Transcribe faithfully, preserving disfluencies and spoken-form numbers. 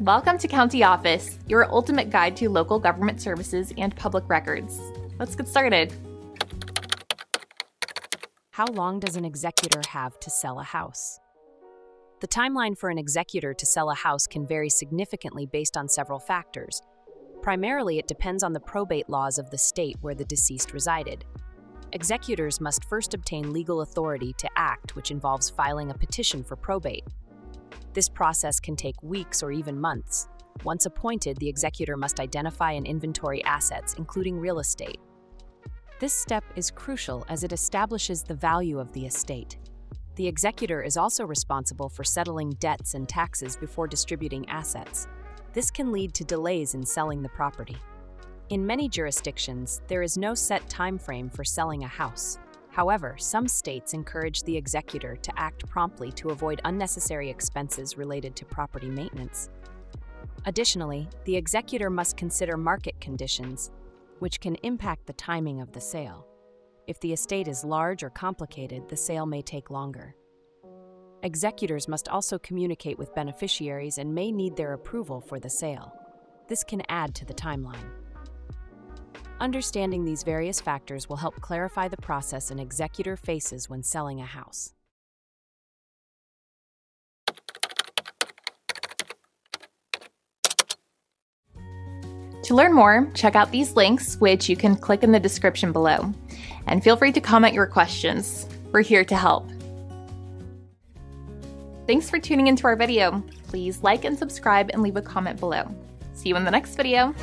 Welcome to County Office, your ultimate guide to local government services and public records. Let's get started. How long does an executor have to sell a house? The timeline for an executor to sell a house can vary significantly based on several factors. Primarily, it depends on the probate laws of the state where the deceased resided. Executors must first obtain legal authority to act, which involves filing a petition for probate. This process can take weeks or even months. Once appointed, the executor must identify and inventory assets, including real estate. This step is crucial as it establishes the value of the estate. The executor is also responsible for settling debts and taxes before distributing assets. This can lead to delays in selling the property. In many jurisdictions, there is no set time frame for selling a house. However, some states encourage the executor to act promptly to avoid unnecessary expenses related to property maintenance. Additionally, the executor must consider market conditions, which can impact the timing of the sale. If the estate is large or complicated, the sale may take longer. Executors must also communicate with beneficiaries and may need their approval for the sale. This can add to the timeline. Understanding these various factors will help clarify the process an executor faces when selling a house. To learn more, check out these links, which you can click in the description below. And feel free to comment your questions. We're here to help. Thanks for tuning into our video. Please like and subscribe and leave a comment below. See you in the next video.